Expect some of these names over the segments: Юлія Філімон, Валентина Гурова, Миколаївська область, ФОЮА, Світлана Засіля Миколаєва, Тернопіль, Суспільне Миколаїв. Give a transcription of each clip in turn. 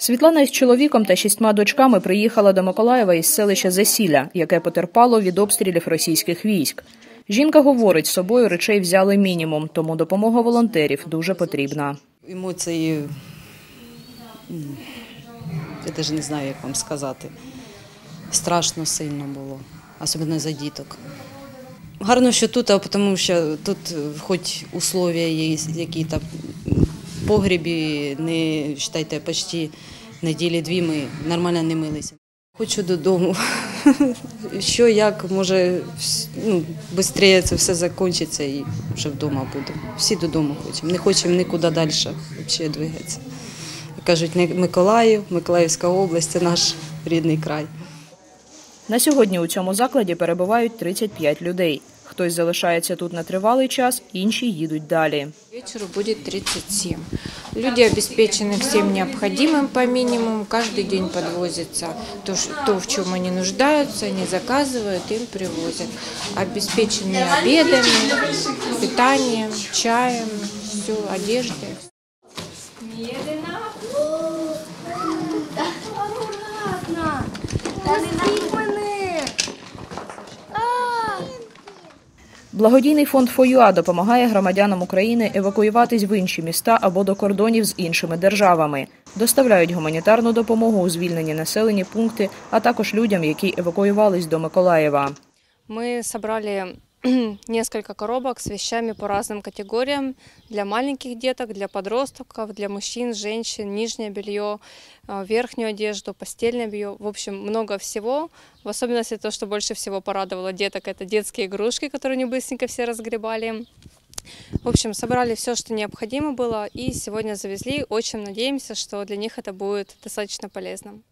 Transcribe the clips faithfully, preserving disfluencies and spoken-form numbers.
Світлана із чоловіком та шістьма дочками приїхала до Миколаєва із селища Засіля, яке потерпало від обстрілів російських військ. Жінка говорить, з собою речей взяли мінімум, тому допомога волонтерів дуже потрібна. Емоції, я навіть не знаю, як вам сказати. Страшно сильно було, особливо за діток. Гарно, що тут, а тому що тут хоч умови є, які там в погрібі, не, вважайте, почти неділі-дві ми нормально не милися. Хочу додому. Що, як, може, ну, швидше це все закінчиться і вже вдома будемо. Всі додому хочемо, не хочемо нікуди далі взагалі двигатися. Кажуть, Миколаїв, Миколаївська область – це наш рідний край. На сьогодні у цьому закладі перебувають тридцять п'ять людей. Хтось залишається тут на тривалий час, інші їдуть далі. Вечору буде тридцять сім. Люди обеспечені всім необхідним по мінімуму. Кожен день підвозиться те, в чому вони нуждаються, вони заказують, їм привозять. Обеспечені обідами, питанням, чаєм, все, одеждою. Благодійний фонд ФОЮА допомагає громадянам України евакуюватись в інші міста або до кордонів з іншими державами. Доставляють гуманітарну допомогу у звільнені населені пункти, а також людям, які евакуювались до Миколаєва. Ми зібрали несколько коробок с вещами по разным категориям. Для маленьких деток, для подростков, для мужчин, женщин, нижнее белье, верхнюю одежду, постельное белье. В общем, много всего. В особенности то, что больше всего порадовало деток, это детские игрушки, которые они быстренько все разгребали. В общем, собрали все, что необходимо было, и сегодня завезли. Очень надеемся, что для них это будет достаточно полезным.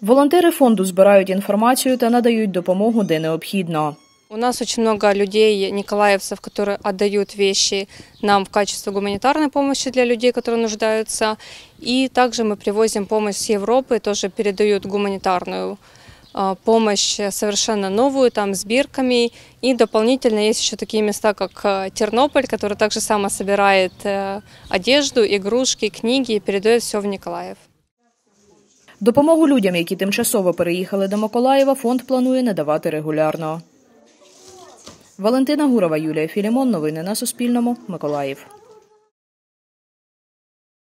Волонтери фонду збирають інформацію та надають допомогу, де необхідно. У нас очень много людей, николаевцев, которые отдают вещи нам в качестве гуманитарной помощи для людей, которые нуждаются. И также мы привозим помощь с Европы, тоже передают гуманитарную помощь совершенно новую, там с бирками. И дополнительно есть еще такие места, как Тернопіль, который также само собирает одежду, игрушки, книги и передает все в Николаев. Допомогу людям, які тимчасово переїхали до Миколаєва, фонд планує надавати регулярно. Валентина Гурова, Юлія Філімон. Новини на Суспільному. Миколаїв.